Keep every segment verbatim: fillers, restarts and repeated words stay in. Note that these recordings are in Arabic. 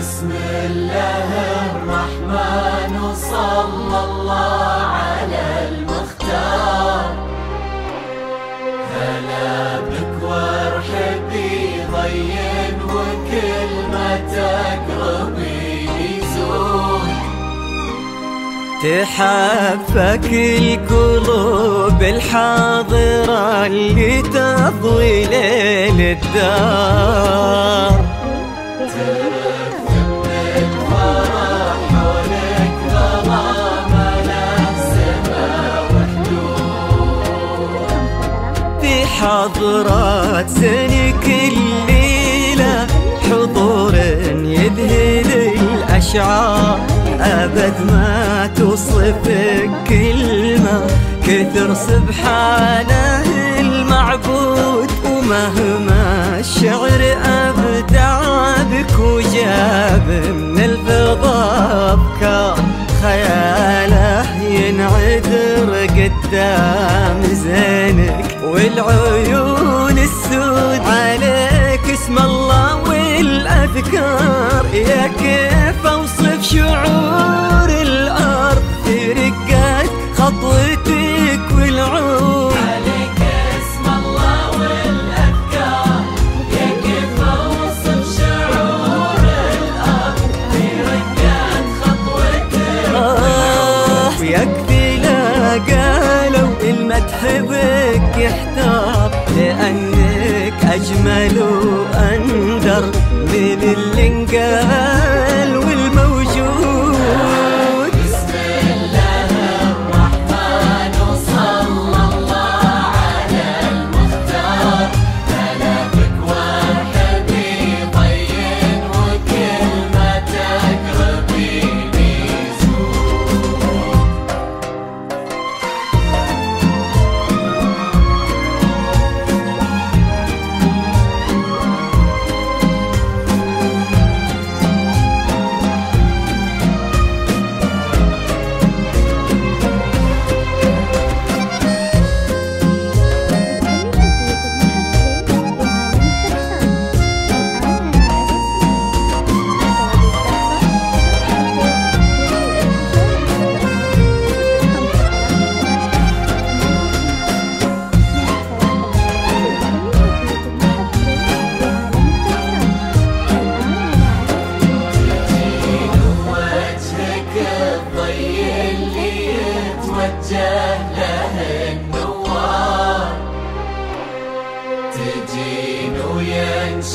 بسم الله الرحمن صلى الله على المختار. هلا بك وارحبي ضين وكلمتك ربي يزول. تحفك القلوب الحاضرة اللي تضوي ليل الدار. حضرات سني كل ليلة حضور يبهد الأشعار. أبد ما توصف الكلمة كثر سبحانه المعبود. ومهما الشعر أبدع بك وجاب من الفضاء أبكار. خياله ينعذر قدام زينك والعيون السود. عليك اسم الله والأذكار، يا كيف أوصف شعور الأرض في رقات خطوتك والعود. عليك اسم الله والأذكار، يا كيف أوصف شعور الأرض في رقات خطوتك والعود. ويكفي لا قالوا المتحبك يحتار، لأنك أجمل وأندر من اللي انقال والموجود. بسم الله الرحمن صلى الله على المختار. هلا بك وارحبي طين وكلمتك ربي بيزور.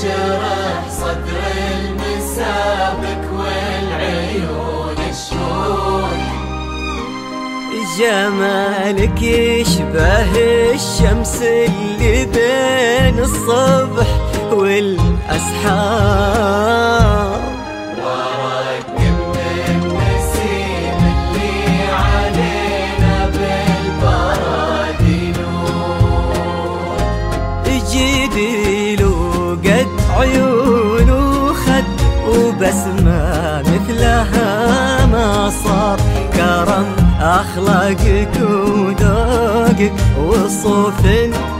شرح صدر المسابك والعيون الشوي. جمالك يشبه الشمس اللي بين الصبح والأسحار. ورق من النسيم اللي علينا بالبرادي نور. جديل عيون وخد وبسمة مثلها ما صار. أخلاقك وذوقك والصوف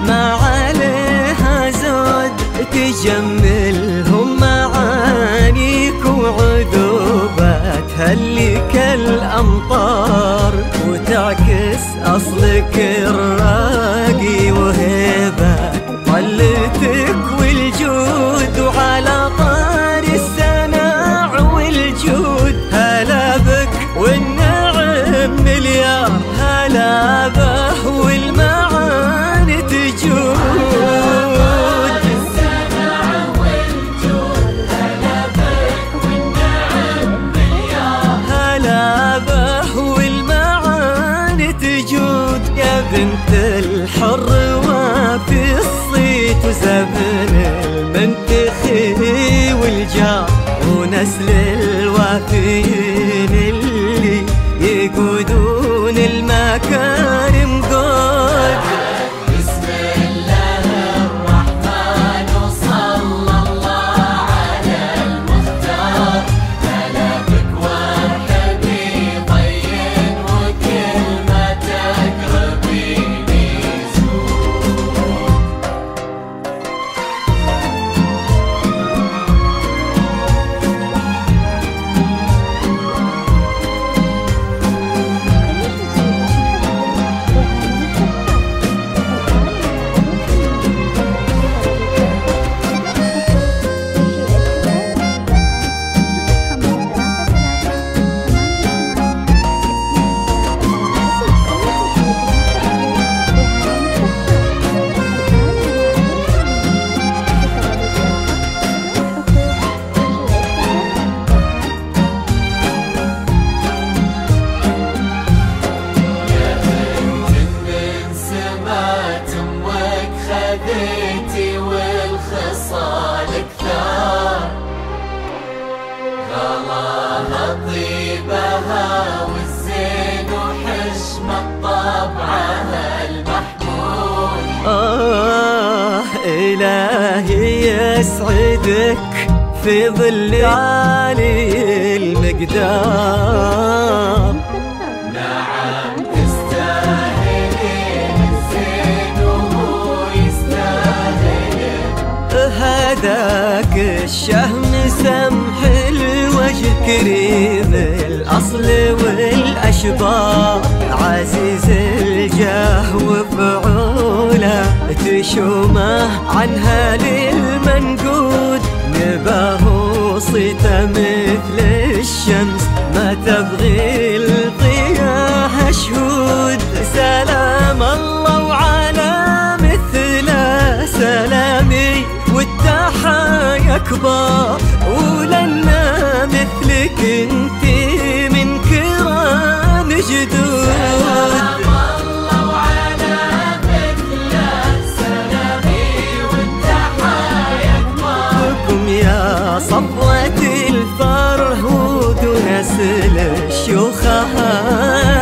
ما عليها زود، تجملهم معانيك وعذوباتها اللي كالأمطار، وتعكس أصلك الراقي وهيبة طلتك والجود، وعلى طار السناع والجود. هلا بك والنعم مليار، هلا به والمعاني تجود. على طار السناع والجود، هلا بك والنعم مليار، هلا به والمعاني تجود. يا بنت الحر وفي وزمن المنتخي والجار، ونسل الوافين اللي يقودون المكارم قد. بسم الله الرحمن وصلى الله على المختار. هلا بك وارحبي طين، وكل ما تقربيني زود. خذيتي والخصال كثار، غلاها طيبها والزين وحشمة طبعها المحمود. آه إلهي يسعدك في ظل عالي المقدار. نعم هداك الشهم سمح الوجه، كريم الأصل والأشباه، عزيز الجاه وفعوله تشومه عنها للمنقود. نباه صيته مثل الشمس، ما تبغي القياها شهود. سلام الله وعلى مثله سلامي، والتحايا كبار ولنا مثلك انت من كرام جدود. سلام الله وعلى مثله سلامي، والتحايا كبار بكم يا صفوة الفرهود، ونسل الشيوخها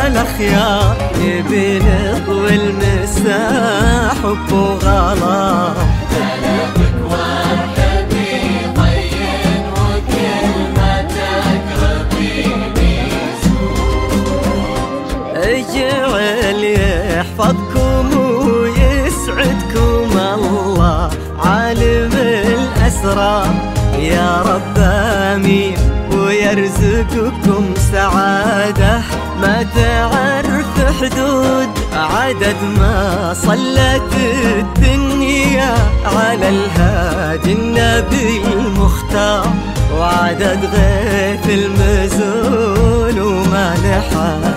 الأخيار. نبي نطوي المساء حب وغلا. اجعل يحفظكم ويسعدكم الله عالم الأسرار، يا رب آمين، ويرزقكم سعادة ما تعرف حدود. عدد ما صلت الدنيا على الهادي النبي المختار، وعدد غيث المزول ومالحة